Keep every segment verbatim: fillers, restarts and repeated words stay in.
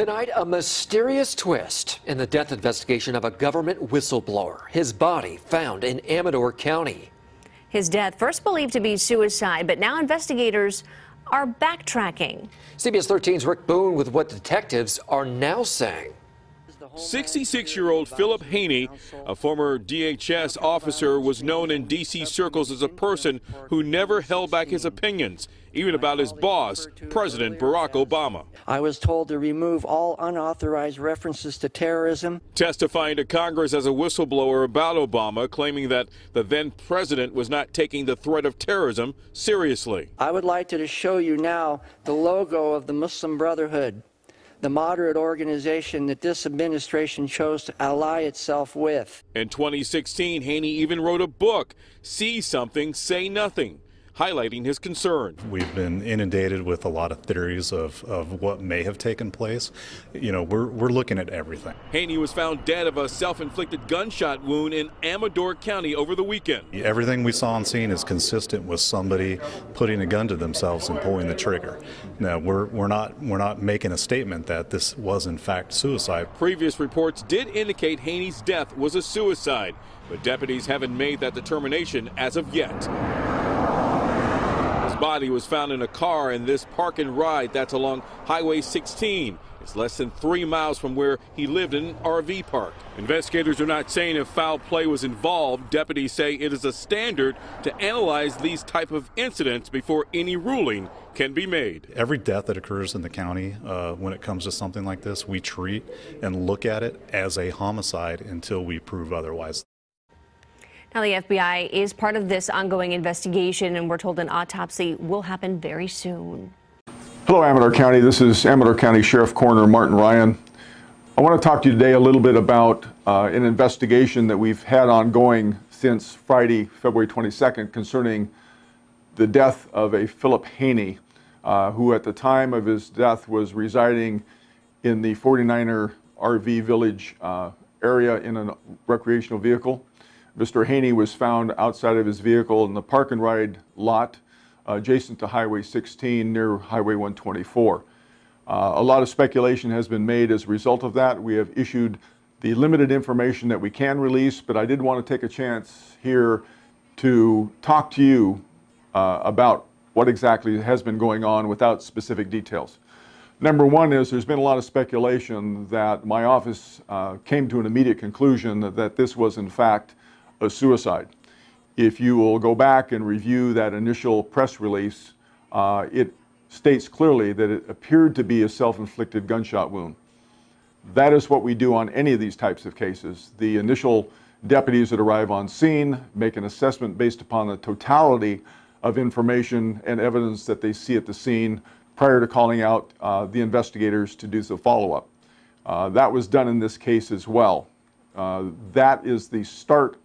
Tonight, a mysterious twist in the death investigation of a government whistleblower. His body found in Amador County. His death first believed to be suicide, but now investigators are backtracking. C B S thirteen's Rick Boone with what detectives are now saying. sixty-six-year-old Philip Haney, a former D H S officer, was known in D C circles as a person who never held back his opinions, even about his boss, President Barack Obama. I was told to remove all unauthorized references to terrorism. Testifying to Congress as a whistleblower about Obama, claiming that the then president was not taking the threat of terrorism seriously. I would like to show you now the logo of the Muslim Brotherhood, the moderate organization that this administration chose to ally itself with. In twenty sixteen, Haney even wrote a book, See Something, Say Nothing, highlighting his concern. We've been inundated with a lot of theories of, of what may have taken place. You know, we're, we're looking at everything. Haney was found dead of a self-inflicted gunshot wound in Amador County over the weekend. Everything we saw and seen is consistent with somebody putting a gun to themselves and pulling the trigger. Now, we're, we're, not, we're not making a statement that this was, in fact, suicide. Previous reports did indicate Haney's death was a suicide, but deputies haven't made that determination as of yet. His body was found in a car in this park and ride that's along Highway sixteen. It's less than three miles from where he lived in an R V park. Investigators are not saying if foul play was involved. Deputies say it is a standard to analyze these type of incidents before any ruling can be made. Every death that occurs in the county, uh, when it comes to something like this, we treat and look at it as a homicide until we prove otherwise. Now, the F B I is part of this ongoing investigation, and we're told an autopsy will happen very soon. Hello, Amador County. This is Amador County Sheriff Coroner Martin Ryan. I want to talk to you today a little bit about uh, an investigation that we've had ongoing since Friday, February twenty-second, concerning the death of a Philip Haney, uh, who at the time of his death was residing in the forty-niner R V village uh, area in a recreational vehicle. Mister Haney was found outside of his vehicle in the park and ride lot uh, adjacent to Highway sixteen near Highway one twenty-four. Uh, a lot of speculation has been made as a result of that. We have issued the limited information that we can release, but I did want to take a chance here to talk to you uh, about what exactly has been going on without specific details. Number one is there's been a lot of speculation that my office uh, came to an immediate conclusion that, that this was in fact a suicide. If you will go back and review that initial press release, uh, it states clearly that it appeared to be a self-inflicted gunshot wound. That is what we do on any of these types of cases. The initial deputies that arrive on scene make an assessment based upon the totality of information and evidence that they see at the scene prior to calling out uh, the investigators to do the follow-up. Uh, that was done in this case as well. Uh, that is the start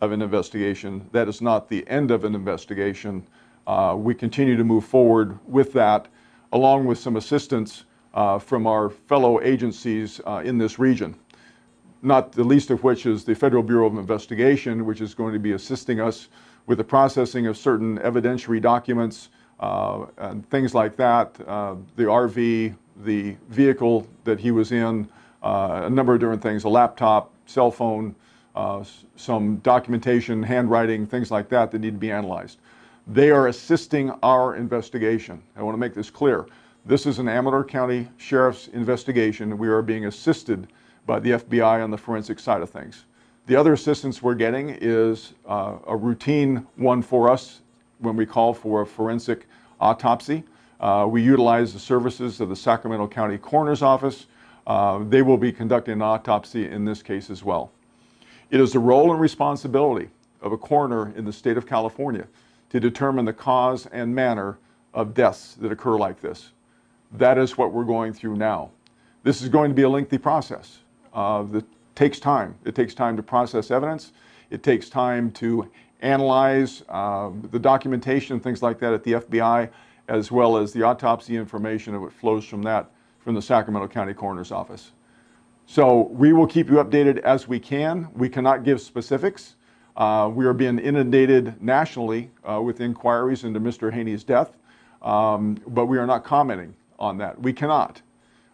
of an investigation. That is not the end of an investigation. Uh, we continue to move forward with that, along with some assistance uh, from our fellow agencies uh, in this region, not the least of which is the Federal Bureau of Investigation, which is going to be assisting us with the processing of certain evidentiary documents uh, and things like that, uh, the R V, the vehicle that he was in, uh, a number of different things, a laptop, cell phone, Uh, some documentation, handwriting, things like that that need to be analyzed. They are assisting our investigation. I want to make this clear. This is an Amador County Sheriff's investigation. We are being assisted by the F B I on the forensic side of things. The other assistance we're getting is uh, a routine one for us when we call for a forensic autopsy. Uh, we utilize the services of the Sacramento County Coroner's Office. Uh, they will be conducting an autopsy in this case as well. It is the role and responsibility of a coroner in the state of California to determine the cause and manner of deaths that occur like this. That is what we're going through now. This is going to be a lengthy process uh, that takes time. It takes time to process evidence. It takes time to analyze uh, the documentation, things like that at the F B I, as well as the autopsy information and what flows from that from the Sacramento County Coroner's Office. So we will keep you updated as we can. We cannot give specifics. Uh, we are being inundated nationally uh, with inquiries into Mister Haney's death, um, but we are not commenting on that. We cannot.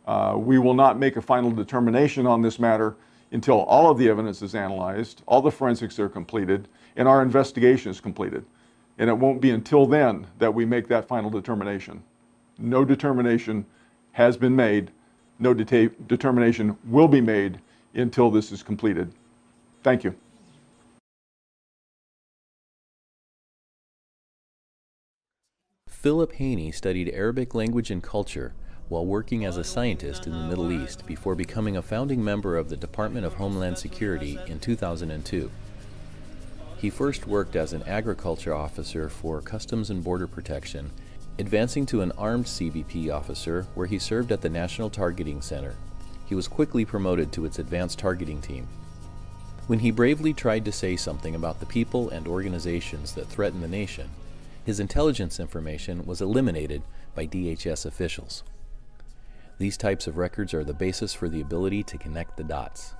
Uh, we will not make a final determination on this matter until all of the evidence is analyzed, all the forensics are completed, and our investigation is completed. And it won't be until then that we make that final determination. No determination has been made. No deta- determination will be made until this is completed. Thank you. Philip Haney studied Arabic language and culture while working as a scientist in the Middle East before becoming a founding member of the Department of Homeland Security in two thousand two. He first worked as an agriculture officer for Customs and Border Protection, advancing to an armed C B P officer where he served at the National Targeting Center. He was quickly promoted to its advanced targeting team. When he bravely tried to say something about the people and organizations that threaten the nation, his intelligence information was eliminated by D H S officials. These types of records are the basis for the ability to connect the dots.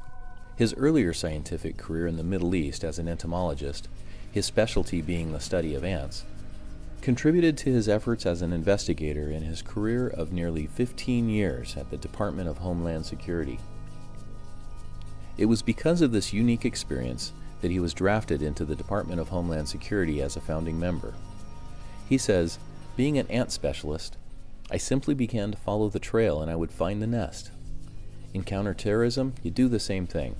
His earlier scientific career in the Middle East as an entomologist, his specialty being the study of ants, contributed to his efforts as an investigator in his career of nearly fifteen years at the Department of Homeland Security. It was because of this unique experience that he was drafted into the Department of Homeland Security as a founding member. He says, "Being an ant specialist, I simply began to follow the trail and I would find the nest. In counterterrorism, you do the same thing.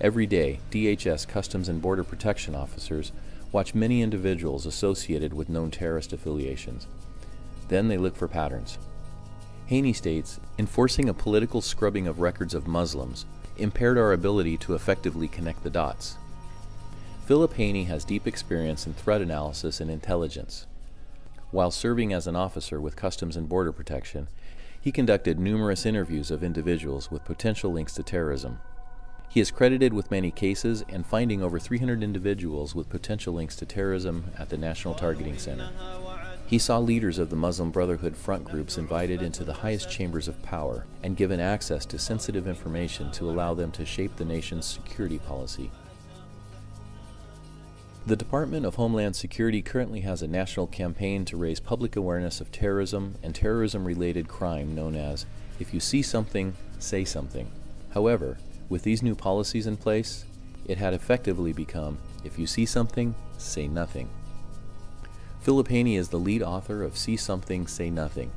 Every day, D H S Customs and Border Protection officers watch many individuals associated with known terrorist affiliations. Then they look for patterns." Haney states, "Enforcing a political scrubbing of records of Muslims impaired our ability to effectively connect the dots." Philip Haney has deep experience in threat analysis and intelligence. While serving as an officer with Customs and Border Protection, he conducted numerous interviews of individuals with potential links to terrorism. He is credited with many cases and finding over three hundred individuals with potential links to terrorism at the National Targeting Center. He saw leaders of the Muslim Brotherhood front groups invited into the highest chambers of power and given access to sensitive information to allow them to shape the nation's security policy. The Department of Homeland Security currently has a national campaign to raise public awareness of terrorism and terrorism-related crime known as "If You See Something, Say Something." However, with these new policies in place, it had effectively become "If You See Something, Say Nothing." Philip Haney is the lead author of See Something, Say Nothing,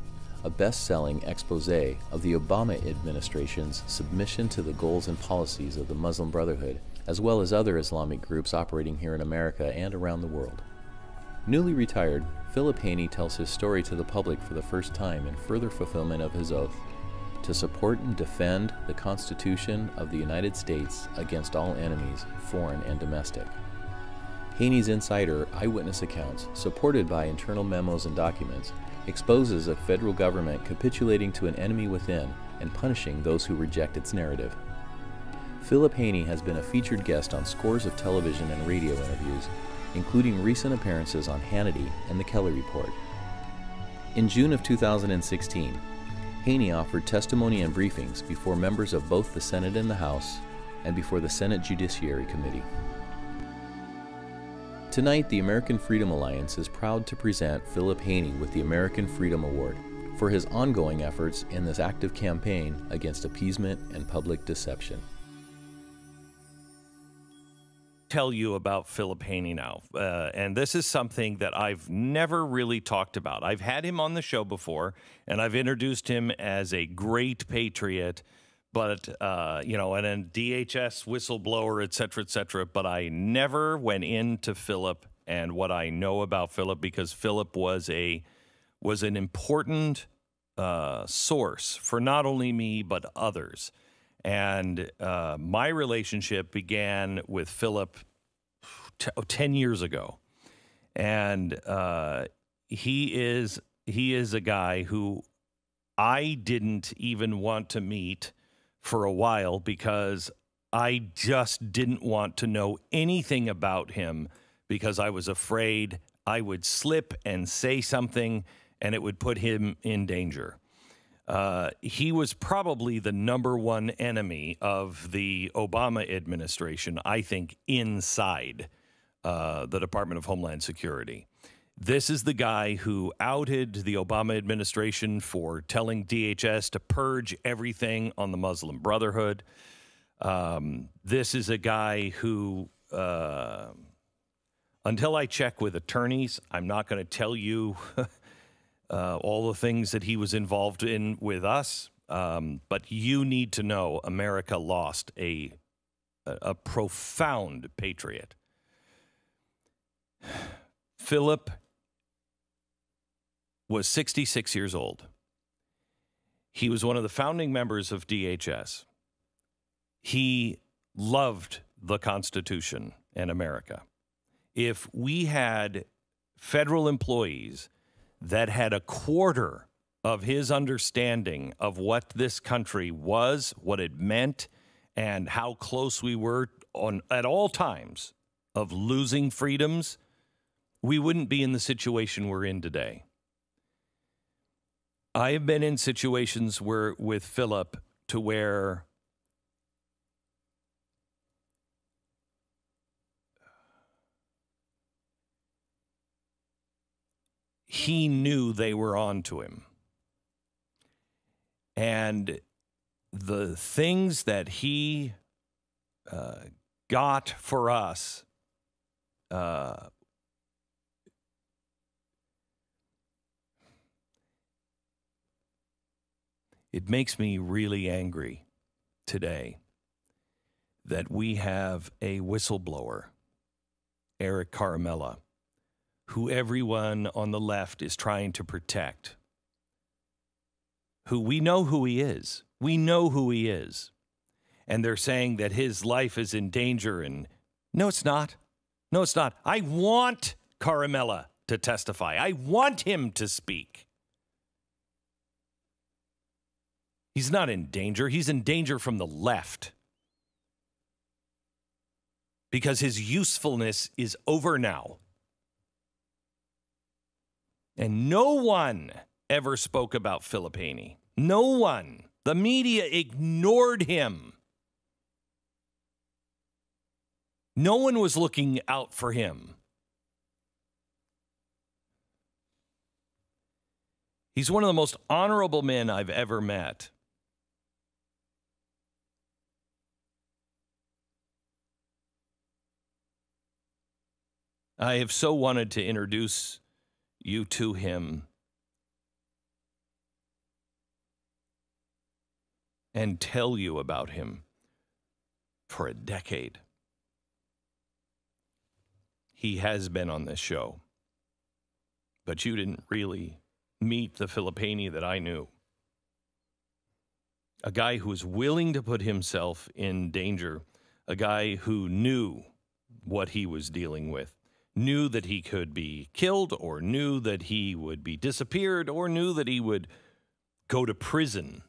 a best-selling exposé of the Obama administration's submission to the goals and policies of the Muslim Brotherhood, as well as other Islamic groups operating here in America and around the world. Newly retired, Philip Haney tells his story to the public for the first time in further fulfillment of his oath to support and defend the Constitution of the United States against all enemies, foreign and domestic. Haney's insider eyewitness accounts, supported by internal memos and documents, exposes a federal government capitulating to an enemy within and punishing those who reject its narrative. Philip Haney has been a featured guest on scores of television and radio interviews, including recent appearances on Hannity and the Keller Report. In June of two thousand sixteen, Haney offered testimony and briefings before members of both the Senate and the House, and before the Senate Judiciary Committee. Tonight, the American Freedom Alliance is proud to present Philip Haney with the American Freedom Award for his ongoing efforts in this active campaign against appeasement and public deception. Tell you about Philip Haney now, uh, and this is something that I've never really talked about. I've had him on the show before, and I've introduced him as a great patriot, but uh, you know, and a D H S whistleblower, et cetera, et cetera. But I never went into Philip and what I know about Philip, because Philip was a was an important uh, source for not only me but others. And uh, my relationship began with Philip ten years ago. And uh, he is he is a guy who I didn't even want to meet for a while, because I just didn't want to know anything about him, because I was afraid I would slip and say something and it would put him in danger. Uh, he was probably the number one enemy of the Obama administration, I think, inside uh, the Department of Homeland Security. This is the guy who outed the Obama administration for telling D H S to purge everything on the Muslim Brotherhood. Um, this is a guy who, uh, until I check with attorneys, I'm not going to tell you uh, all the things that he was involved in with us. Um, but you need to know America lost a, a, a profound patriot. Philip was sixty-six years old. He was one of the founding members of D H S. He loved the Constitution and America. If we had federal employees that had a quarter of his understanding of what this country was, what it meant, and how close we were on at all times of losing freedoms, we wouldn't be in the situation we're in today. I have been in situations where with Philip to where he knew they were on to him. And the things that he uh, got for us uh, it makes me really angry today that we have a whistleblower, Eric Ciaramella, who everyone on the left is trying to protect, who we know who he is. We know who he is. And they're saying that his life is in danger. And no, it's not. No, it's not. I want Ciaramella to testify. I want him to speak. He's not in danger. He's in danger from the left because his usefulness is over now. And no one ever spoke about Philip Haney. No one. The media ignored him. No one was looking out for him. He's one of the most honorable men I've ever met. I have so wanted to introduce you to him and tell you about him for a decade. He has been on this show, but you didn't really meet the Philip Haney that I knew. A guy who was willing to put himself in danger, a guy who knew what he was dealing with. Knew that he could be killed, or knew that he would be disappeared, or knew that he would go to prison.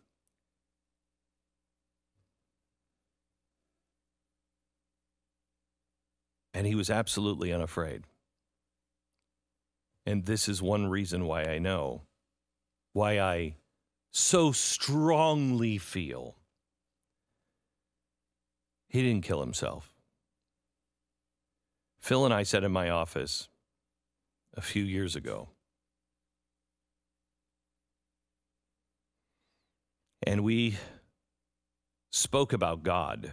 And he was absolutely unafraid. And this is one reason why I know, why I so strongly feel he didn't kill himself. Phil and I sat in my office a few years ago, and we spoke about God,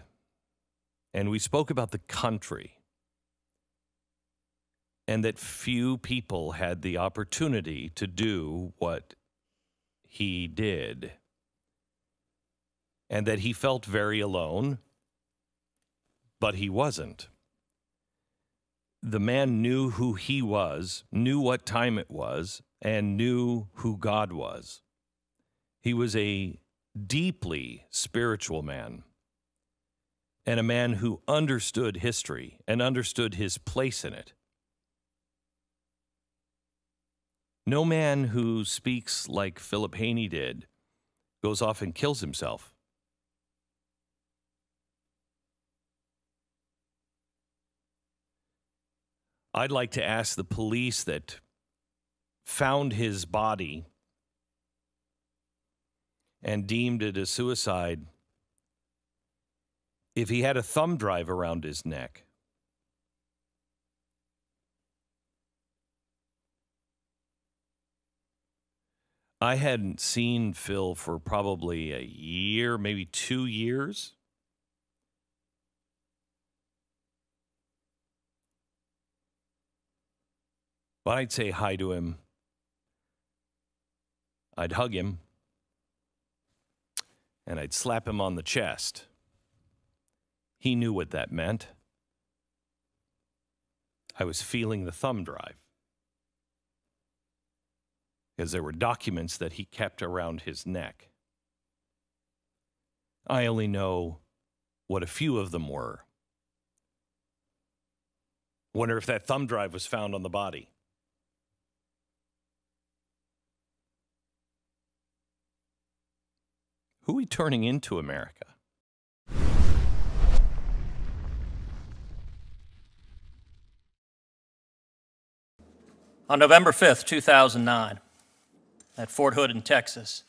and we spoke about the country, and that few people had the opportunity to do what he did, and that he felt very alone, but he wasn't. The man knew who he was, knew what time it was, and knew who God was. He was a deeply spiritual man, and a man who understood history and understood his place in it. No man who speaks like Philip Haney did goes off and kills himself. I'd like to ask the police that found his body and deemed it a suicide if he had a thumb drive around his neck. I hadn't seen Phil for probably a year, maybe two years. But I'd say hi to him. I'd hug him. And I'd slap him on the chest. He knew what that meant. I was feeling the thumb drive, because there were documents that he kept around his neck. I only know what a few of them were. Wonder if that thumb drive was found on the body. Who are we turning into, America? On November fifth, two thousand nine, at Fort Hood in Texas,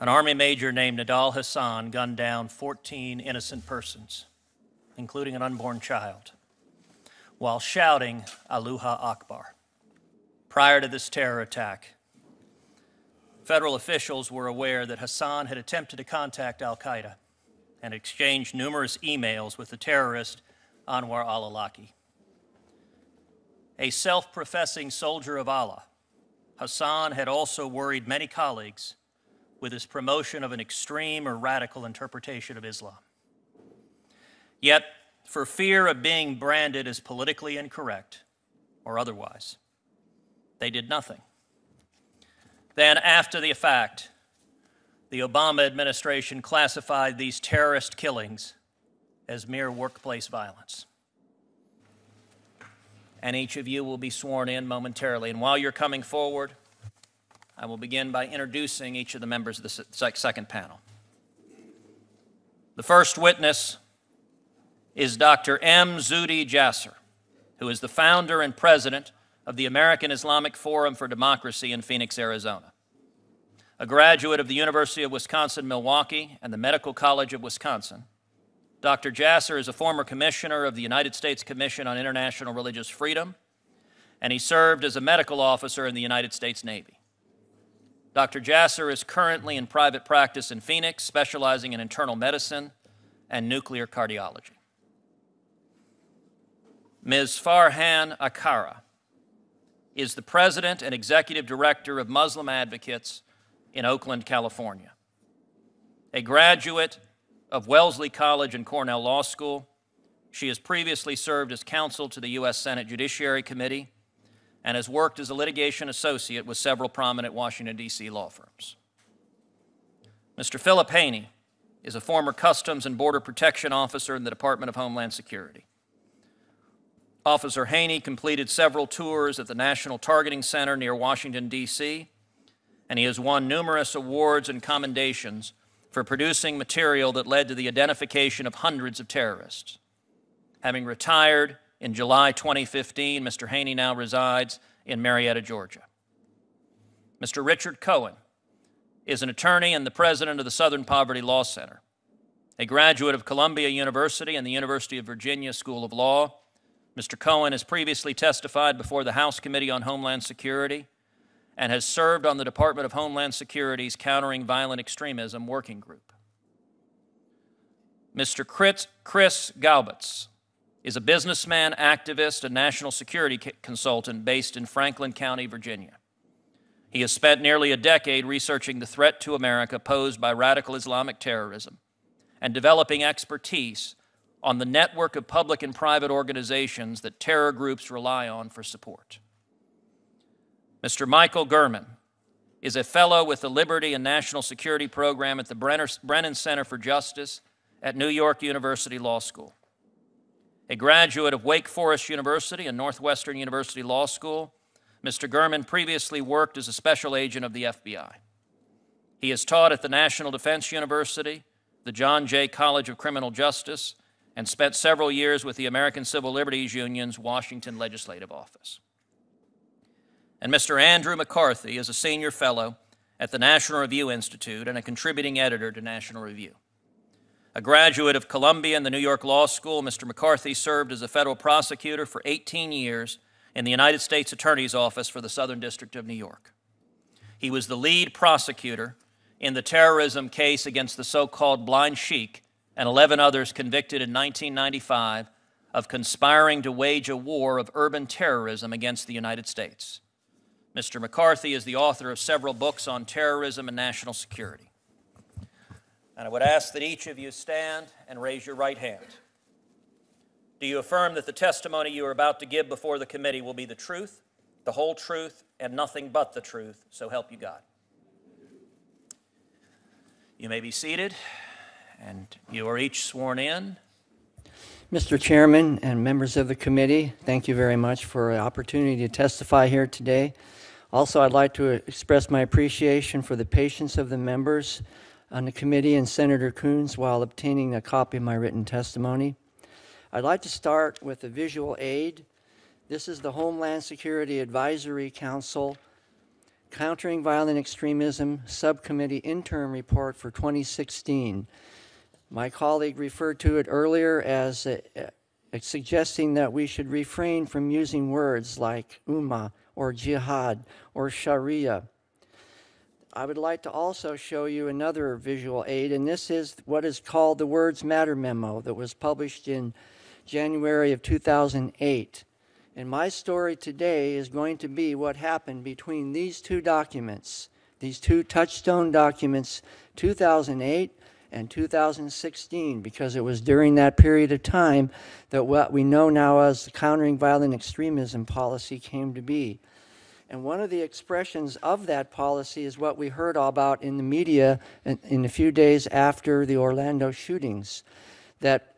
an Army major named Nidal Hassan gunned down fourteen innocent persons, including an unborn child, while shouting, "Aloha Akbar." Prior to this terror attack, federal officials were aware that Hassan had attempted to contact al-Qaeda and exchanged numerous emails with the terrorist Anwar al-Awlaki. A self-professing soldier of Allah, Hassan had also worried many colleagues with his promotion of an extreme or radical interpretation of Islam. Yet, for fear of being branded as politically incorrect or otherwise, they did nothing. Then, after the fact, the Obama administration classified these terrorist killings as mere workplace violence. And each of you will be sworn in momentarily. And while you're coming forward, I will begin by introducing each of the members of the second panel. The first witness is Doctor M. Zuhdi Jasser, who is the founder and president of the American Islamic Forum for Democracy in Phoenix, Arizona. A graduate of the University of Wisconsin-Milwaukee and the Medical College of Wisconsin, Doctor Jasser is a former commissioner of the United States Commission on International Religious Freedom, and he served as a medical officer in the United States Navy. Doctor Jasser is currently in private practice in Phoenix, specializing in internal medicine and nuclear cardiology. Miz Farhan Akara is the president and executive director of Muslim Advocates in Oakland, California. A graduate of Wellesley College and Cornell Law School. She has previously served as counsel to the U S Senate Judiciary Committee and has worked as a litigation associate with several prominent Washington, D C law firms. Mister Philip Haney is a former Customs and Border Protection officer in the Department of Homeland Security. Officer Haney completed several tours at the National Targeting Center near Washington, D C, and he has won numerous awards and commendations for producing material that led to the identification of hundreds of terrorists. Having retired in July twenty fifteen, Mister Haney now resides in Marietta, Georgia. Mister Richard Cohen is an attorney and the president of the Southern Poverty Law Center, a graduate of Columbia University and the University of Virginia School of Law. Mister Cohen has previously testified before the House Committee on Homeland Security and has served on the Department of Homeland Security's Countering Violent Extremism Working Group. Mister Chris Gaubitz is a businessman, activist, and national security consultant based in Franklin County, Virginia. He has spent nearly a decade researching the threat to America posed by radical Islamic terrorism and developing expertise on the network of public and private organizations that terror groups rely on for support. Mister Michael Gurman is a fellow with the Liberty and National Security Program at the Brennan Center for Justice at New York University Law School. A graduate of Wake Forest University and Northwestern University Law School, Mister Gurman previously worked as a special agent of the F B I. He has taught at the National Defense University, the John Jay College of Criminal Justice, and spent several years with the American Civil Liberties Union's Washington Legislative Office. And Mister Andrew McCarthy is a senior fellow at the National Review Institute and a contributing editor to National Review. A graduate of Columbia and the New York Law School, Mister McCarthy served as a federal prosecutor for eighteen years in the United States Attorney's Office for the Southern District of New York. He was the lead prosecutor in the terrorism case against the so-called Blind Sheikh and eleven others convicted in nineteen ninety-five of conspiring to wage a war of urban terrorism against the United States. Mister McCarthy is the author of several books on terrorism and national security. And I would ask that each of you stand and raise your right hand. Do you affirm that the testimony you are about to give before the committee will be the truth, the whole truth, and nothing but the truth, so help you God? You may be seated, and you are each sworn in. Mister Chairman and members of the committee, thank you very much for the opportunity to testify here today. Also, I'd like to express my appreciation for the patience of the members on the committee and Senator Coons while obtaining a copy of my written testimony. I'd like to start with a visual aid. This is the Homeland Security Advisory Council Countering Violent Extremism Subcommittee Interim Report for twenty sixteen. My colleague referred to it earlier as uh, suggesting that we should refrain from using words like ummah or jihad or sharia. I would like to also show you another visual aid, and this is what is called the Words Matter memo that was published in January of two thousand eight. And my story today is going to be what happened between these two documents, these two touchstone documents, two thousand eight and two thousand sixteen, because it was during that period of time that what we know now as the Countering Violent Extremism policy came to be. And one of the expressions of that policy is what we heard all about in the media in, in a few days after the Orlando shootings, that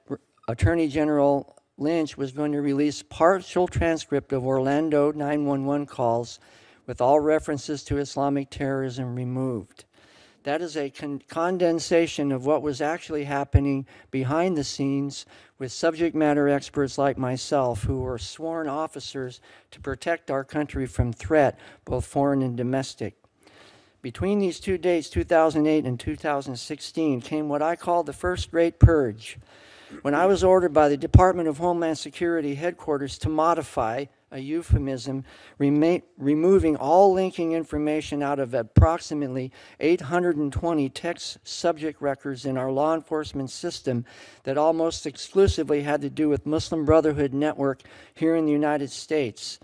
Attorney General Lynch was going to release partial transcript of Orlando nine one one calls with all references to Islamic terrorism removed. That is a con condensation of what was actually happening behind the scenes with subject matter experts like myself who were sworn officers to protect our country from threat, both foreign and domestic. Between these two dates, two thousand eight and two thousand sixteen, came what I call the first great purge, when I was ordered by the Department of Homeland Security headquarters to modify a euphemism, removing all linking information out of approximately eight hundred twenty text subject records in our law enforcement system that almost exclusively had to do with Muslim Brotherhood network here in the United States.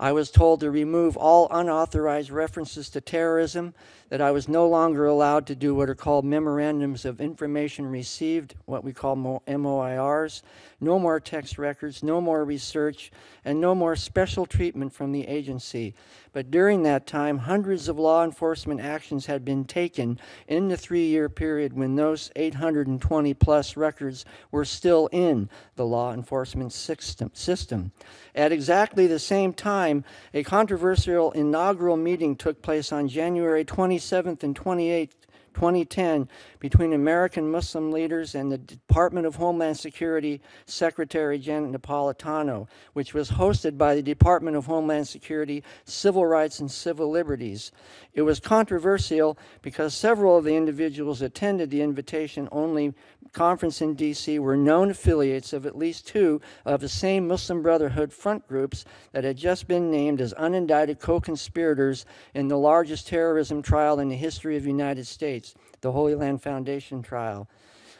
I was told to remove all unauthorized references to terrorism, that I was no longer allowed to do what are called memorandums of information received, what we call M O I Rs, no more text records, no more research, and no more special treatment from the agency. But during that time, hundreds of law enforcement actions had been taken in the three-year period when those eight hundred twenty plus records were still in the law enforcement system. system. At exactly the same time, a controversial inaugural meeting took place on January twenty-seventh and twenty-eighth, twenty ten between American Muslim leaders and the Department of Homeland Security Secretary Janet Napolitano, which was hosted by the Department of Homeland Security Civil Rights and Civil Liberties. It was controversial because several of the individuals attended the invitation-only conference in D C were known affiliates of at least two of the same Muslim Brotherhood front groups that had just been named as unindicted co-conspirators in the largest terrorism trial in the history of the United States, the Holy Land Foundation trial.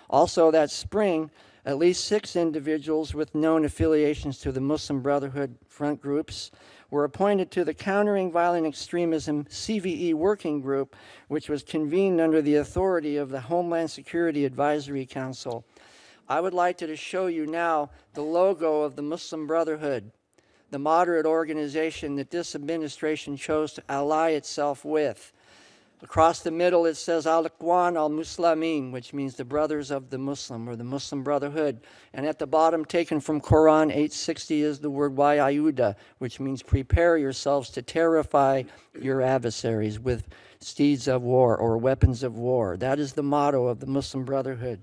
Also that spring, at least six individuals with known affiliations to the Muslim Brotherhood front groups were appointed to the Countering Violent Extremism C V E Working Group, which was convened under the authority of the Homeland Security Advisory Council. I would like to show you now the logo of the Muslim Brotherhood, the moderate organization that this administration chose to ally itself with. Across the middle, it says Al-Ikhwan al-Muslimin, which means the brothers of the Muslim, or the Muslim Brotherhood. And at the bottom, taken from Quran eight sixty, is the word wa'ayuda, which means prepare yourselves to terrify your adversaries with steeds of war or weapons of war. That is the motto of the Muslim Brotherhood.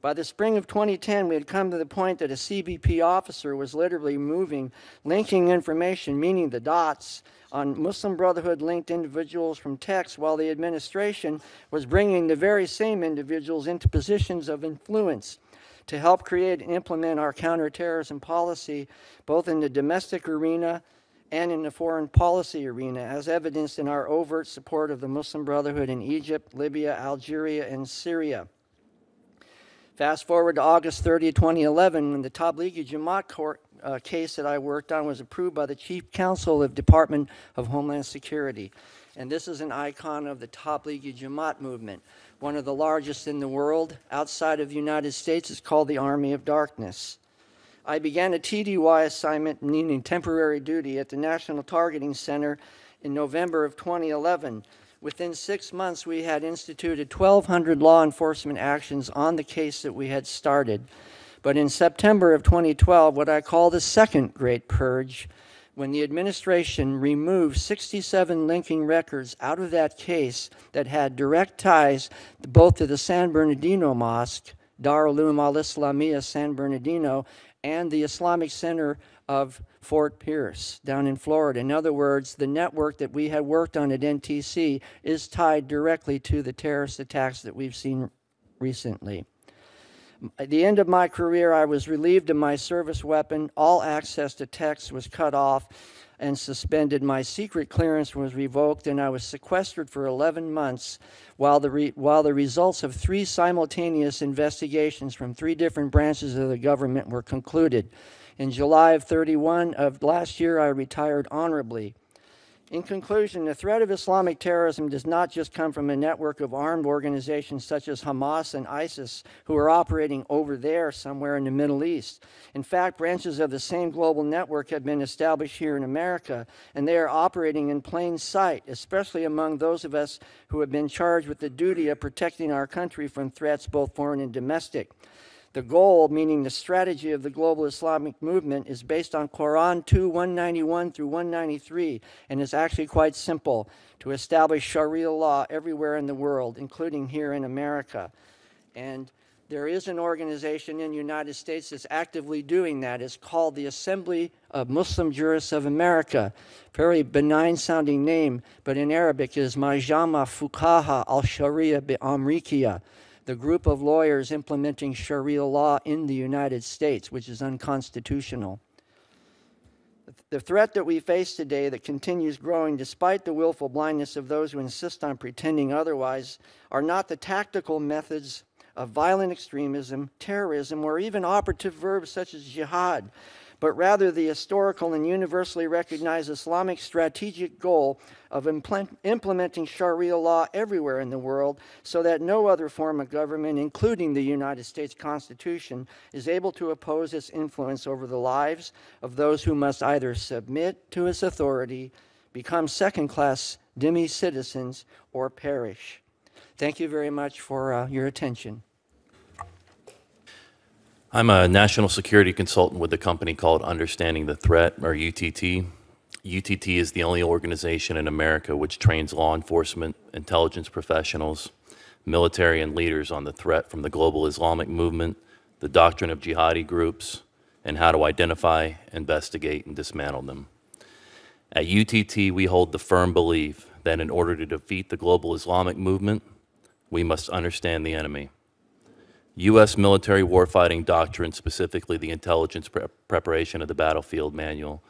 By the spring of twenty ten, we had come to the point that a C B P officer was literally moving, linking information, meaning the dots, on Muslim Brotherhood-linked individuals from text, while the administration was bringing the very same individuals into positions of influence to help create and implement our counterterrorism policy, both in the domestic arena and in the foreign policy arena, as evidenced in our overt support of the Muslim Brotherhood in Egypt, Libya, Algeria, and Syria. Fast forward to August thirtieth, twenty eleven, when the Tablighi Jamaat court, uh, case that I worked on was approved by the Chief Counsel of Department of Homeland Security. And this is an icon of the Tablighi Jamaat movement, one of the largest in the world. Outside of the United States, it's called the Army of Darkness. I began a T D Y assignment, meaning temporary duty, at the National Targeting Center in November of twenty eleven. Within six months, we had instituted twelve hundred law enforcement actions on the case that we had started. But in September of twenty twelve, what I call the second great purge, when the administration removed sixty-seven linking records out of that case that had direct ties both to the San Bernardino Mosque, Darul-Uloom Al-Islamiyah San Bernardino, and the Islamic Center of Fort Pierce down in Florida. In other words, the network that we had worked on at N T C is tied directly to the terrorist attacks that we've seen recently. At the end of my career, I was relieved of my service weapon. All access to text was cut off and suspended. My secret clearance was revoked, and I was sequestered for eleven months while the, re while the results of three simultaneous investigations from three different branches of the government were concluded. In July of thirty-one of last year, I retired honorably. In conclusion, the threat of Islamic terrorism does not just come from a network of armed organizations such as Hamas and ISIS, who are operating over there somewhere in the Middle East. In fact, branches of the same global network have been established here in America, and they are operating in plain sight, especially among those of us who have been charged with the duty of protecting our country from threats, both foreign and domestic. The goal, meaning the strategy of the global Islamic movement, is based on Quran two, one ninety-one through one ninety-three, and is actually quite simple: to establish Sharia law everywhere in the world, including here in America. And there is an organization in the United States that's actively doing that. It's called the Assembly of Muslim Jurists of America. Very benign-sounding name, but in Arabic is Majama Fuqaha al-Sharia bi-Amrikiya, the group of lawyers implementing Sharia law in the United States, which is unconstitutional. The threat that we face today that continues growing despite the willful blindness of those who insist on pretending otherwise are not the tactical methods of violent extremism, terrorism, or even operative verbs such as jihad, but rather the historical and universally recognized Islamic strategic goal of implement, implementing Sharia law everywhere in the world so that no other form of government, including the United States Constitution, is able to oppose its influence over the lives of those who must either submit to its authority, become second-class demi-citizens, or perish. Thank you very much for uh, your attention. I'm a national security consultant with a company called Understanding the Threat, or U T T. U T T is the only organization in America which trains law enforcement, intelligence professionals, military, and leaders on the threat from the global Islamic movement, the doctrine of jihadi groups, and how to identify, investigate, and dismantle them. At U T T, we hold the firm belief that in order to defeat the global Islamic movement, we must understand the enemy. U S military warfighting doctrine, specifically the Intelligence Pre- Preparation of the Battlefield Manual,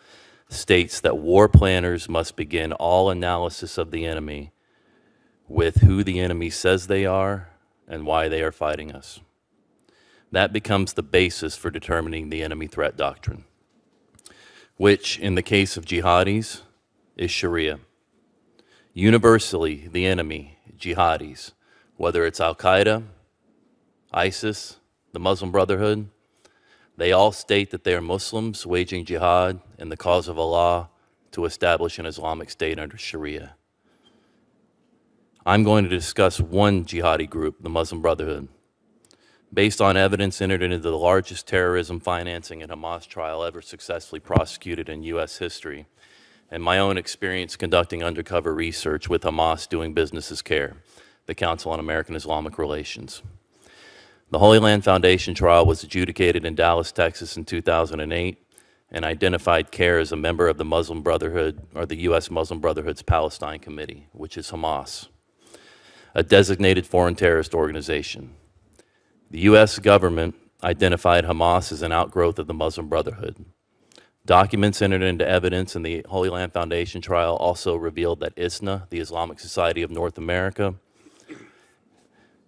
states that war planners must begin all analysis of the enemy with who the enemy says they are and why they are fighting us. That becomes the basis for determining the enemy threat doctrine, which, in the case of jihadis, is Sharia. Universally, the enemy, jihadis, whether it's Al-Qaeda, ISIS, the Muslim Brotherhood, they all state that they are Muslims waging jihad in the cause of Allah to establish an Islamic state under Sharia. I'm going to discuss one jihadi group, the Muslim Brotherhood. Based on evidence entered into the largest terrorism financing and Hamas trial ever successfully prosecuted in U S history, and my own experience conducting undercover research with Hamas doing business as care, the Council on American Islamic Relations. The Holy Land Foundation trial was adjudicated in Dallas, Texas in two thousand eight and identified C A I R as a member of the Muslim Brotherhood, or the U S Muslim Brotherhood's Palestine Committee, which is Hamas, a designated foreign terrorist organization. The U S government identified Hamas as an outgrowth of the Muslim Brotherhood. Documents entered into evidence in the Holy Land Foundation trial also revealed that I S N A, the Islamic Society of North America,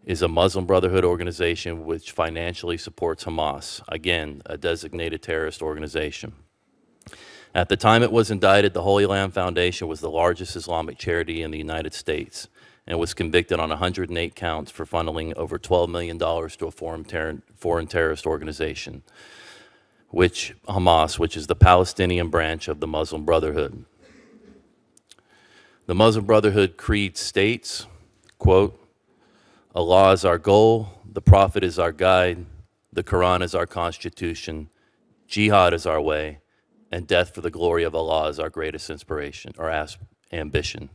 is a Muslim Brotherhood organization which financially supports Hamas, again, a designated terrorist organization. At the time it was indicted, the Holy Land Foundation was the largest Islamic charity in the United States and was convicted on one hundred eight counts for funneling over twelve million dollars to a foreign, ter- foreign terrorist organization, which Hamas, which is the Palestinian branch of the Muslim Brotherhood. The Muslim Brotherhood creed states, quote, "Allah is our goal, the Prophet is our guide, the Quran is our constitution, jihad is our way, and death for the glory of Allah is our greatest inspiration or ambition."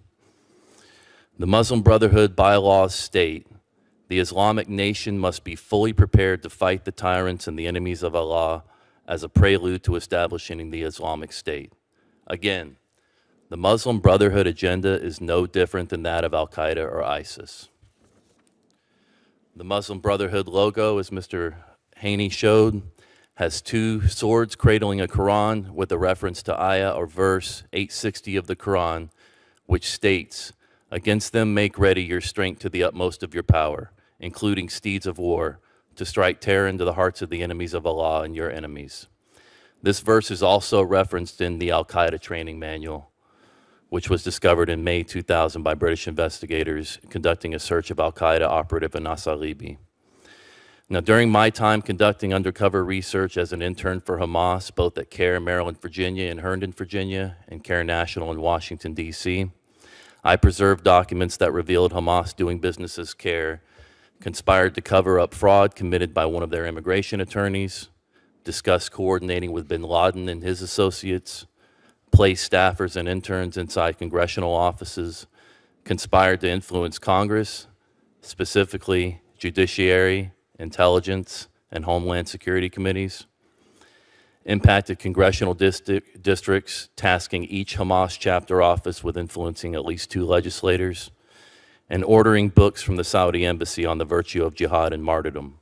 The Muslim Brotherhood bylaws state, "The Islamic nation must be fully prepared to fight the tyrants and the enemies of Allah as a prelude to establishing the Islamic State." Again, the Muslim Brotherhood agenda is no different than that of Al-Qaeda or ISIS. The Muslim Brotherhood logo, as Mister Haney showed, has two swords cradling a Quran with a reference to ayah or verse eight sixty of the Quran, which states, "Against them make ready your strength to the utmost of your power, including steeds of war, to strike terror into the hearts of the enemies of Allah and your enemies." This verse is also referenced in the Al-Qaeda training manual, which was discovered in May two thousand by British investigators conducting a search of Al-Qaeda operative Anas Alibi. Now, during my time conducting undercover research as an intern for Hamas, both at CARE Maryland, Virginia, and Herndon, Virginia, and CARE National in Washington, D C, I preserved documents that revealed Hamas doing business as CARE conspired to cover up fraud committed by one of their immigration attorneys, discussed coordinating with bin Laden and his associates, placed staffers and interns inside congressional offices, conspired to influence Congress, specifically judiciary, intelligence, and Homeland Security committees, impacted congressional district, districts, tasking each Hamas chapter office with influencing at least two legislators, and ordering books from the Saudi embassy on the virtue of jihad and martyrdom.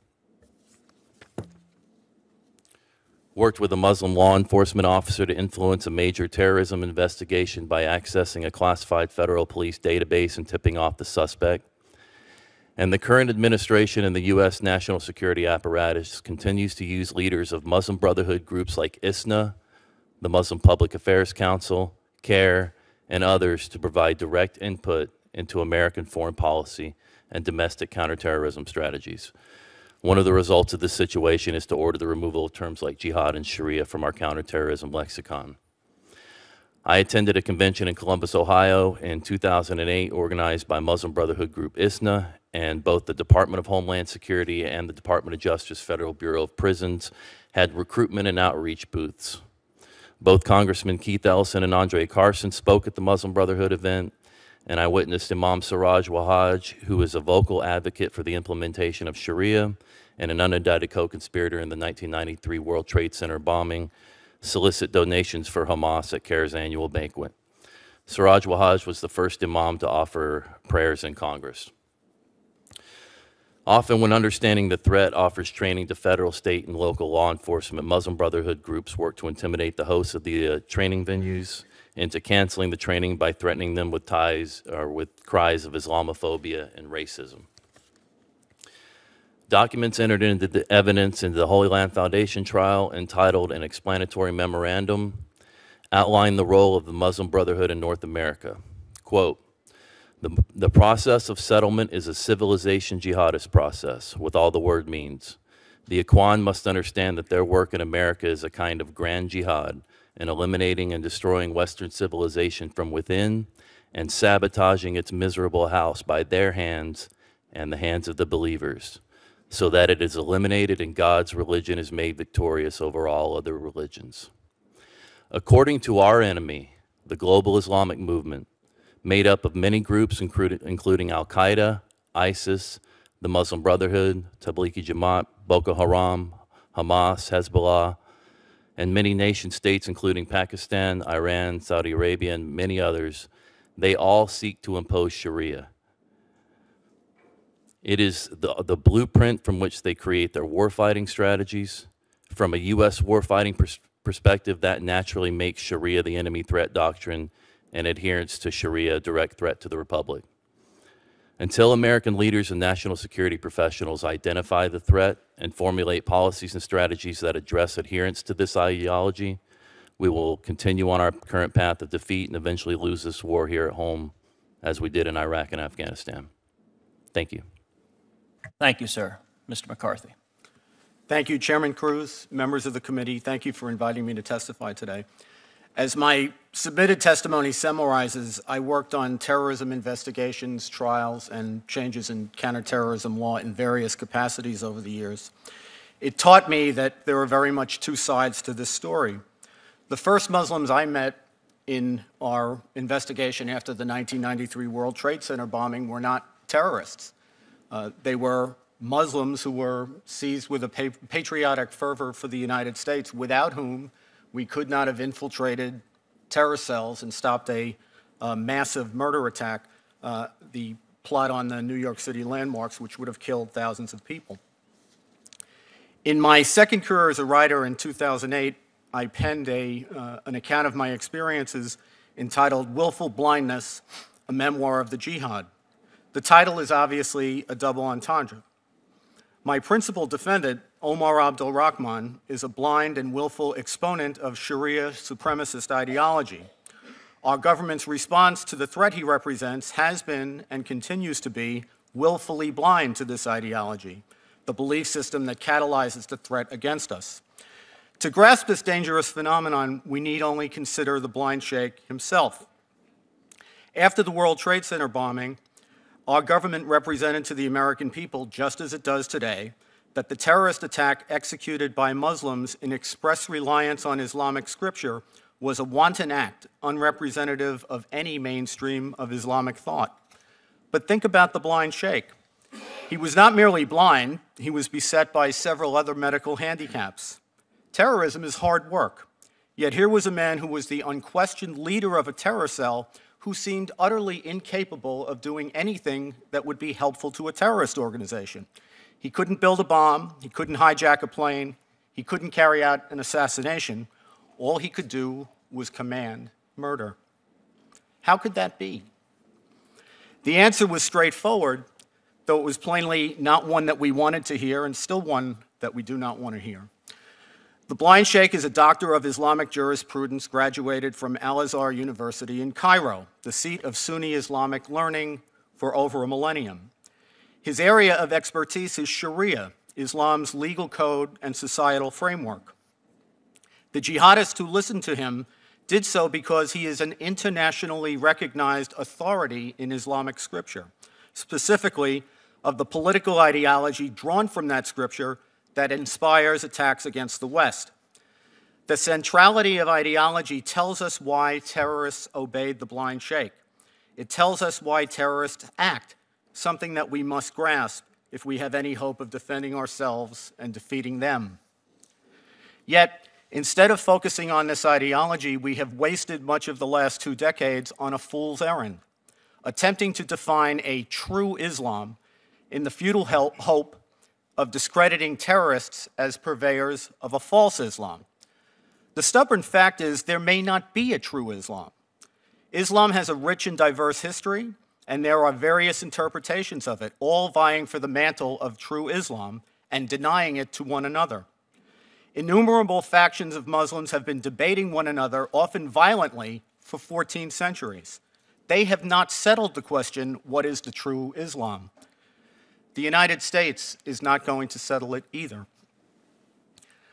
Worked with a Muslim law enforcement officer to influence a major terrorism investigation by accessing a classified federal police database and tipping off the suspect. And the current administration in the U S national security apparatus continues to use leaders of Muslim Brotherhood groups like I S N A, the Muslim Public Affairs Council, CARE, and others to provide direct input into American foreign policy and domestic counterterrorism strategies. One of the results of this situation is to order the removal of terms like jihad and Sharia from our counterterrorism lexicon. I attended a convention in Columbus, Ohio in two thousand eight organized by Muslim Brotherhood group I S N A, and both the Department of Homeland Security and the Department of Justice Federal Bureau of Prisons had recruitment and outreach booths. Both Congressman Keith Ellison and Andre Carson spoke at the Muslim Brotherhood event, and I witnessed Imam Siraj Wahaj, who is a vocal advocate for the implementation of Sharia and an unindicted co-conspirator in the nineteen ninety-three World Trade Center bombing, solicit donations for Hamas at CARE's annual banquet. Siraj Wahaj was the first imam to offer prayers in Congress. Often when Understanding the Threat offers training to federal, state, and local law enforcement, Muslim Brotherhood groups work to intimidate the hosts of the uh, training venues into canceling the training by threatening them with ties or with cries of Islamophobia and racism. Documents entered into the evidence into the Holy Land Foundation trial, entitled An Explanatory Memorandum, outlined the role of the Muslim Brotherhood in North America. Quote, the, the process of settlement is a civilization jihadist process with all the word means. The Ikhwan must understand that their work in America is a kind of grand jihad, and eliminating and destroying Western civilization from within and sabotaging its miserable house by their hands and the hands of the believers, so that it is eliminated and God's religion is made victorious over all other religions. According to our enemy, the global Islamic movement, made up of many groups including Al-Qaeda, ISIS, the Muslim Brotherhood, Tablighi Jamaat, Boko Haram, Hamas, Hezbollah, and many nation states, including Pakistan, Iran, Saudi Arabia, and many others, they all seek to impose Sharia. It is the, the blueprint from which they create their warfighting strategies. From a U S warfighting pers perspective, that naturally makes Sharia the enemy threat doctrine and adherence to Sharia a direct threat to the Republic. Until American leaders and national security professionals identify the threat and formulate policies and strategies that address adherence to this ideology, we will continue on our current path of defeat and eventually lose this war here at home, as we did in Iraq and Afghanistan. Thank you. Thank you, sir. Mister McCarthy. Thank you, Chairman Cruz, members of the committee. Thank you for inviting me to testify today. As my submitted testimony summarizes, I worked on terrorism investigations, trials, and changes in counterterrorism law in various capacities over the years. It taught me that there are very much two sides to this story. The first Muslims I met in our investigation after the nineteen ninety-three World Trade Center bombing were not terrorists. Uh, they were Muslims who were seized with a patriotic fervor for the United States, without whom we could not have infiltrated terror cells and stopped a uh, massive murder attack, uh, the plot on the New York City landmarks, which would have killed thousands of people. In my second career as a writer in two thousand eight, I penned a, uh, an account of my experiences entitled Willful Blindness, A Memoir of the Jihad. The title is obviously a double entendre. My principal defendant, Omar Abdul-Rahman, is a blind and willful exponent of Sharia supremacist ideology. Our government's response to the threat he represents has been and continues to be willfully blind to this ideology, the belief system that catalyzes the threat against us. To grasp this dangerous phenomenon, we need only consider the blind sheikh himself. After the World Trade Center bombing, our government represented to the American people, just as it does today, that the terrorist attack executed by Muslims in express reliance on Islamic scripture was a wanton act, unrepresentative of any mainstream of Islamic thought. But think about the blind sheikh. He was not merely blind, he was beset by several other medical handicaps. Terrorism is hard work, yet here was a man who was the unquestioned leader of a terror cell who seemed utterly incapable of doing anything that would be helpful to a terrorist organization. He couldn't build a bomb, he couldn't hijack a plane, he couldn't carry out an assassination. All he could do was command murder. How could that be? The answer was straightforward, though it was plainly not one that we wanted to hear and still one that we do not want to hear. The blind sheikh is a doctor of Islamic jurisprudence, graduated from Al-Azhar University in Cairo, the seat of Sunni Islamic learning for over a millennium. His area of expertise is Sharia, Islam's legal code and societal framework. The jihadists who listened to him did so because he is an internationally recognized authority in Islamic scripture, specifically of the political ideology drawn from that scripture that inspires attacks against the West. The centrality of ideology tells us why terrorists obeyed the blind sheikh. It tells us why terrorists act, something that we must grasp if we have any hope of defending ourselves and defeating them. Yet, instead of focusing on this ideology, we have wasted much of the last two decades on a fool's errand, attempting to define a true Islam in the futile hope of discrediting terrorists as purveyors of a false Islam. The stubborn fact is there may not be a true Islam. Islam has a rich and diverse history, and there are various interpretations of it, all vying for the mantle of true Islam and denying it to one another. Innumerable factions of Muslims have been debating one another, often violently, for fourteen centuries. They have not settled the question, what is the true Islam? The United States is not going to settle it either.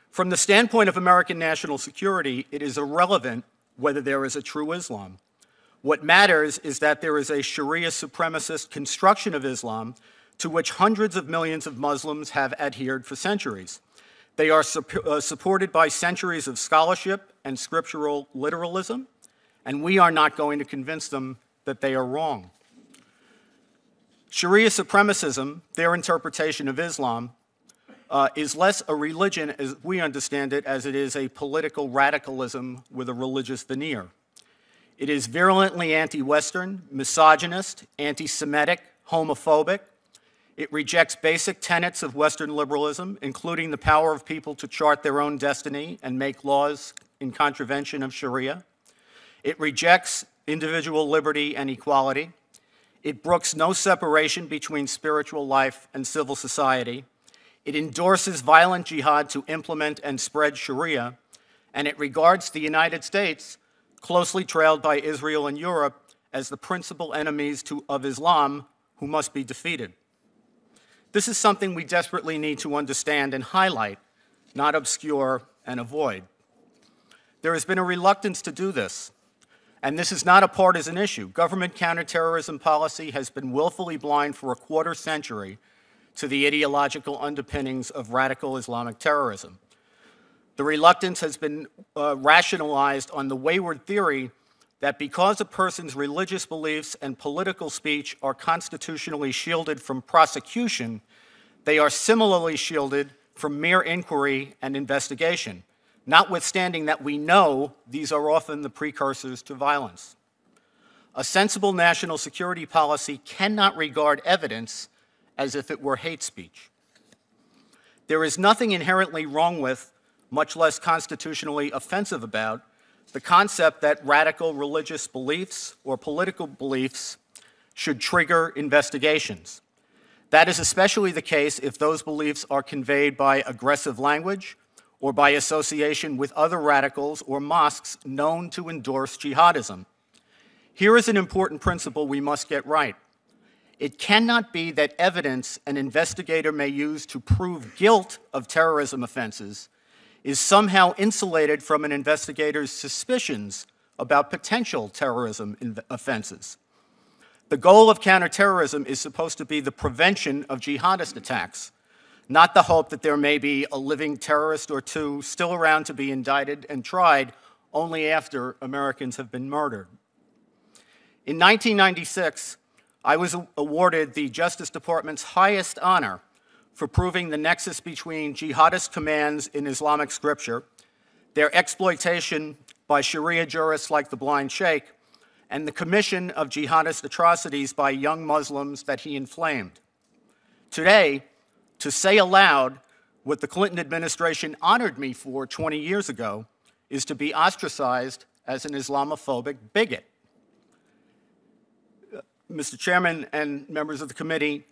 From the standpoint of American national security, it is irrelevant whether there is a true Islam. What matters is that there is a Sharia supremacist construction of Islam to which hundreds of millions of Muslims have adhered for centuries. They are su uh, supported by centuries of scholarship and scriptural literalism, and we are not going to convince them that they are wrong. Sharia supremacism, their interpretation of Islam, uh, is less a religion as we understand it as it is a political radicalism with a religious veneer. It is virulently anti-Western, misogynist, anti-Semitic, homophobic. It rejects basic tenets of Western liberalism, including the power of people to chart their own destiny and make laws in contravention of Sharia. It rejects individual liberty and equality. It brooks no separation between spiritual life and civil society. It endorses violent jihad to implement and spread Sharia. And it regards the United States, closely trailed by Israel and Europe, as the principal enemies to, of Islam who must be defeated. This is something we desperately need to understand and highlight, not obscure and avoid. There has been a reluctance to do this, and this is not a partisan issue. Government counterterrorism policy has been willfully blind for a quarter century to the ideological underpinnings of radical Islamic terrorism. The reluctance has been uh, rationalized on the wayward theory that because a person's religious beliefs and political speech are constitutionally shielded from prosecution, they are similarly shielded from mere inquiry and investigation, notwithstanding that we know these are often the precursors to violence. A sensible national security policy cannot regard evidence as if it were hate speech. There is nothing inherently wrong with, much less constitutionally offensive about, the concept that radical religious beliefs or political beliefs should trigger investigations. That is especially the case if those beliefs are conveyed by aggressive language or by association with other radicals or mosques known to endorse jihadism. Here is an important principle we must get right. It cannot be that evidence an investigator may use to prove guilt of terrorism offenses is somehow insulated from an investigator's suspicions about potential terrorism offenses. The goal of counterterrorism is supposed to be the prevention of jihadist attacks, not the hope that there may be a living terrorist or two still around to be indicted and tried only after Americans have been murdered. In nineteen ninety-six, I was awarded the Justice Department's highest honor for proving the nexus between jihadist commands in Islamic scripture, their exploitation by Sharia jurists like the Blind Sheikh, and the commission of jihadist atrocities by young Muslims that he inflamed. Today, to say aloud what the Clinton administration honored me for twenty years ago is to be ostracized as an Islamophobic bigot. Mister Chairman and members of the committee,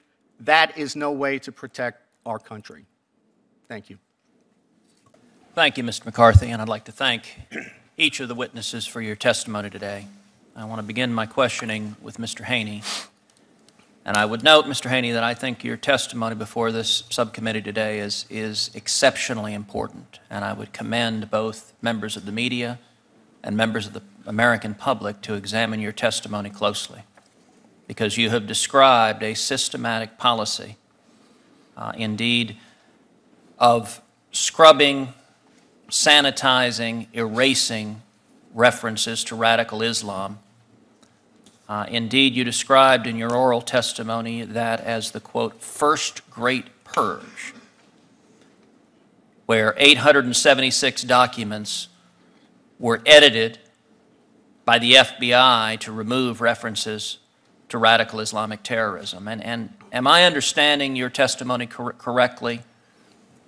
that is no way to protect our country. Thank you. Thank you, Mister McCarthy, and I'd like to thank each of the witnesses for your testimony today. I want to begin my questioning with Mister Haney. And I would note, Mister Haney, that I think your testimony before this subcommittee today is, is exceptionally important, and I would commend both members of the media and members of the American public to examine your testimony closely, because you have described a systematic policy, uh, indeed, of scrubbing, sanitizing, erasing references to radical Islam. Uh, indeed, you described in your oral testimony that as the, quote, first great purge, where eight hundred seventy-six documents were edited by the F B I to remove references to radical Islamic terrorism. And, and am I understanding your testimony cor- correctly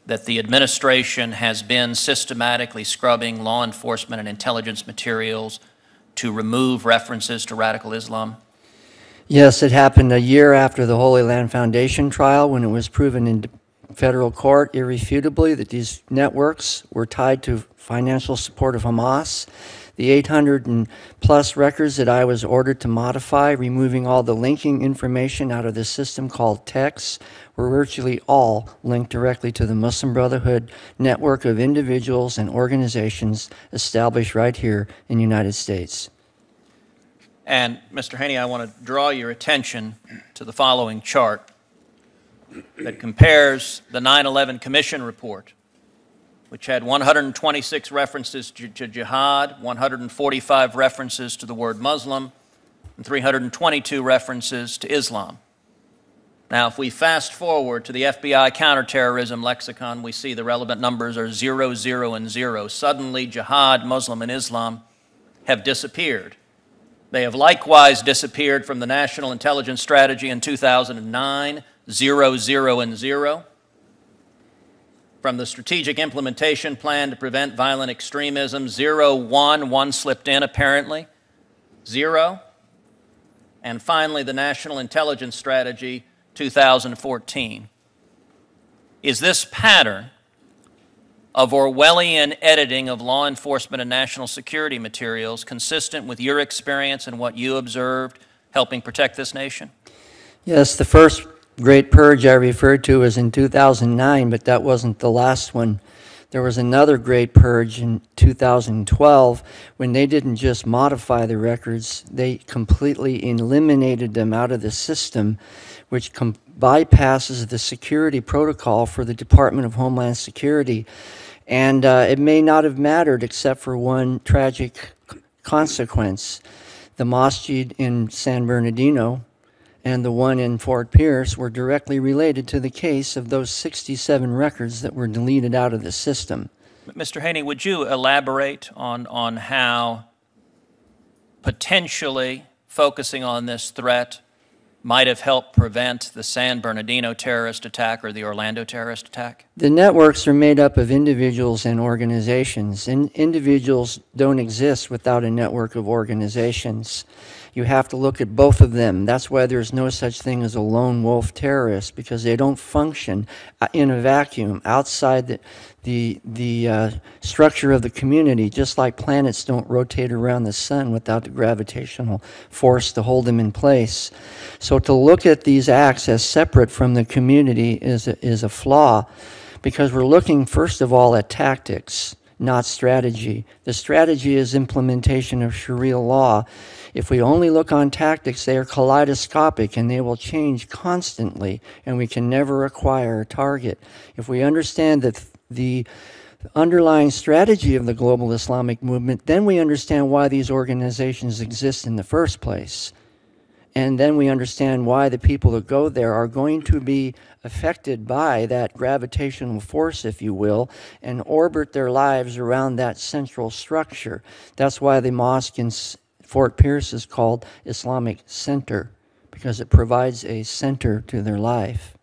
that the administration has been systematically scrubbing law enforcement and intelligence materials to remove references to radical Islam? Yes, it happened a year after the Holy Land Foundation trial, when it was proven in federal court irrefutably that these networks were tied to financial support of Hamas. The eight hundred and plus records that I was ordered to modify, removing all the linking information out of this system called TEX, were virtually all linked directly to the Muslim Brotherhood network of individuals and organizations established right here in the United States. And, Mister Haney, I want to draw your attention to the following chart that compares the nine eleven Commission report, which had one hundred twenty-six references to jihad, one hundred forty-five references to the word Muslim, and three hundred twenty-two references to Islam. Now, if we fast forward to the F B I counterterrorism lexicon, we see the relevant numbers are zero, zero, and zero. Suddenly, jihad, Muslim, and Islam have disappeared. They have likewise disappeared from the National Intelligence Strategy in two thousand nine, zero, zero, and zero from the Strategic Implementation Plan to Prevent Violent Extremism, zero, one, one slipped in apparently, zero, and finally the National Intelligence Strategy two thousand fourteen. Is this pattern of Orwellian editing of law enforcement and national security materials consistent with your experience and what you observed helping protect this nation? Yes, the first Great Purge I referred to was in two thousand nine, but that wasn't the last one. There was another Great Purge in two thousand twelve when they didn't just modify the records, they completely eliminated them out of the system, which com bypasses the security protocol for the Department of Homeland Security. And uh, it may not have mattered except for one tragic consequence. The masjid in San Bernardino and the one in Fort Pierce were directly related to the case of those sixty-seven records that were deleted out of the system. Mister Haney, would you elaborate on, on how potentially focusing on this threat might have helped prevent the San Bernardino terrorist attack or the Orlando terrorist attack? The networks are made up of individuals and organizations. And individuals don't exist without a network of organizations. You have to look at both of them. That's why there's no such thing as a lone wolf terrorist, because they don't function in a vacuum outside the, the, the uh, structure of the community, just like planets don't rotate around the sun without the gravitational force to hold them in place. So to look at these acts as separate from the community is a, is a flaw, because we're looking, first of all, at tactics, not strategy. The strategy is implementation of Sharia law. If we only look on tactics, they are kaleidoscopic and they will change constantly, and we can never acquire a target. If we understand that the underlying strategy of the global Islamic movement, then we understand why these organizations exist in the first place. And then we understand why the people that go there are going to be affected by that gravitational force, if you will, and orbit their lives around that central structure. That's why the mosque in Fort Pierce is called Islamic Center, because it provides a center to their life.